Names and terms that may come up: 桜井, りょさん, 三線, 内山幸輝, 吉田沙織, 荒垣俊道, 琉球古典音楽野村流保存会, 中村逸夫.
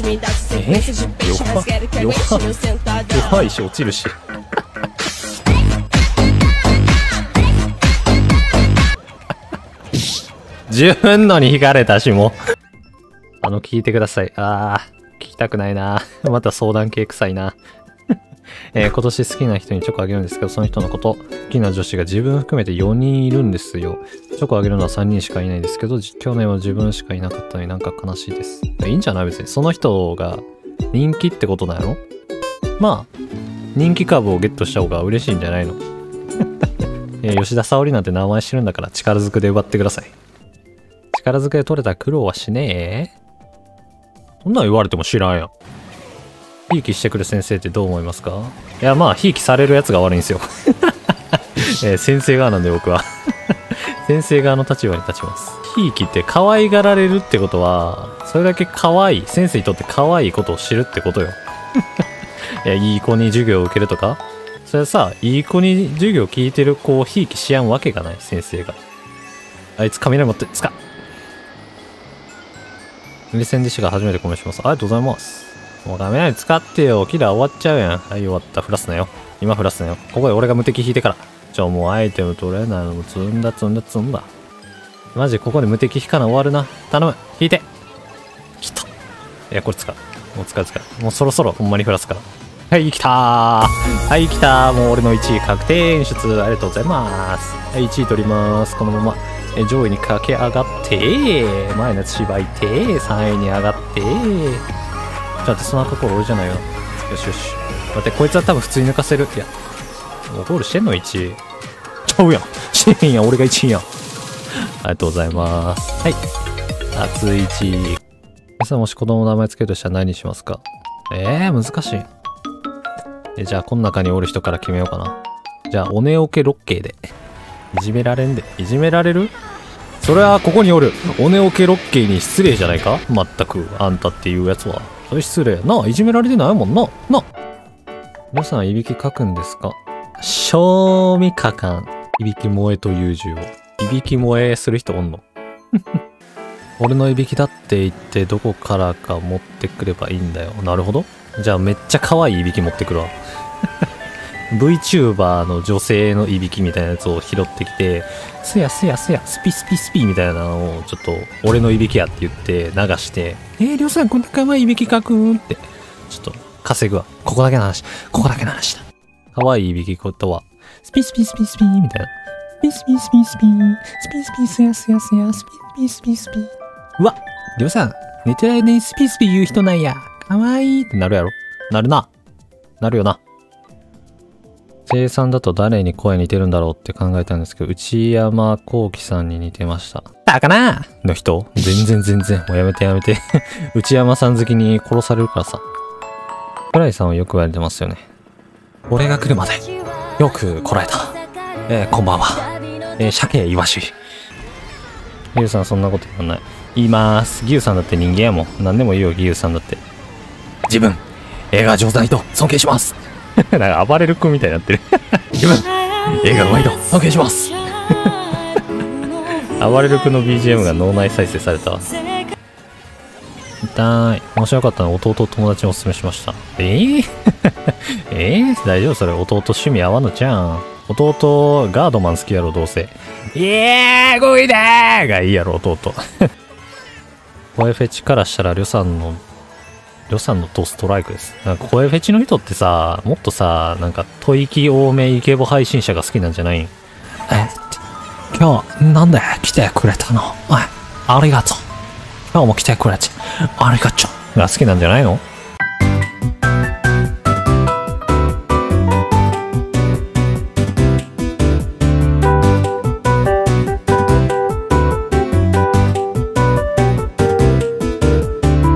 弱いし落ちるし十分のに引かれたしも聞いてください。あー、聞きたくないな。また相談系臭いな。今年好きな人にチョコあげるんですけど、その人のこと、好きな女子が自分含めて4人いるんですよ。チョコあげるのは3人しかいないんですけど、去年は自分しかいなかったのになんか悲しいです。いいんじゃない別に。その人が人気ってことなの？まあ、人気株をゲットした方が嬉しいんじゃないの？吉田沙織なんて名前知るんだから力ずくで奪ってください。力ずくで取れた苦労はしねえ？そんなん言われても知らんやん。ひいきしてくる先生ってどう思いますか？いや、まあ、ひいきされるやつが悪いんですよ。先生側なんで僕は。先生側の立場に立ちます。ひいきって可愛がられるってことは、それだけ可愛い、先生にとって可愛いことを知るってことよ。いや、いい子に授業を受けるとか、それはさ、いい子に授業を聞いてる子をひいきしやんわけがない、先生が。あいつ雷持って、つか。無理戦でしが初めてコメントします。ありがとうございます。もうダメだよ、使ってよ。キラー終わっちゃうやん。はい、終わった。降らすなよ。今降らすなよ。ここで俺が無敵引いてから。もうアイテム取れないのも積んだ、積んだ、積んだ。マジ、ここで無敵引かな終わるな。頼む。引いて。きた。いや、これ使う。もう使う、使う。もうそろそろ、ほんまに降らすから。はい、来たー。はい、来たー。もう俺の1位確定演出。ありがとうございます。はい、1位取ります。このまま。上位に駆け上がって、前のやつしばいて、3位に上がって、ちょっと待って、その後俺じゃないよ。よしよし。待って、こいつは多分普通に抜かせる。いや、もうゴールしてんの 1位。ちゃうやん。してへんやん、俺が1位やん。ありがとうございます。はい。熱い1位。皆さんもし子供の名前つけるとしたら何にしますか？難しい。じゃあ、この中におる人から決めようかな。じゃあ、おねおけ6系で。いじめられんで。いじめられる？それはここにおる。おねおけロッケーに失礼じゃないか？まったく、あんたっていうやつは。それ失礼。なあ、いじめられてないもんな。なあ。皆さん、いびきかくんですか？賞味かかん。いびき萌えという字を。いびき萌えする人おんの。俺のいびきだって言って、どこからか持ってくればいいんだよ。なるほど。じゃあ、めっちゃ可愛いいびき持ってくるわ。VTuber の女性のいびきみたいなやつを拾ってきて、すやすやすや、スピスピスピみたいなのをちょっと、俺のいびきやって言って流して、りょうさんこんなかわいいいびきかくんって、ちょっと稼ぐわ。ここだけの話、ここだけの話だ。かわいいいびきことは、スピスピスピスピみたいな。スピスピスピスピ、スピスピすやすやすや、スピスピスピ。うわ、りょうさん、寝てる間にスピスピ言う人なんや。かわいいってなるやろ？なるな。なるよな。生産だと誰に声似てるんだろうって考えたんですけど、内山幸輝さんに似てました。だかなの人全然。もうやめてやめて。内山さん好きに殺されるからさ。桜井さんはよく言われてますよね。俺が来るまで、よく来られた。こんばんは。鮭イワシ。牛さんそんなこと言わない。言いまーす。牛さんだって人間やもん。何でも言うよ、牛さんだって。自分、映画上手な人、尊敬します。なんか暴れる君みたいになってる自分映画うまいと尊敬します暴れる君の BGM が脳内再生された。痛い。面白かったの弟と友達におすすめしました。大丈夫それ。弟趣味合わんのじゃん。弟ガードマン好きやろどうせ。いやー動いてーがいいやろ弟声フェチからしたらりょさんのドストライクです。なんか声フェチの人ってさ、もっとさ、なんか吐息多めイケボ配信者が好きなんじゃないん？今日なんで来てくれたの？ありがとう。今日も来てくれて、ありがとう。が好きなんじゃないの？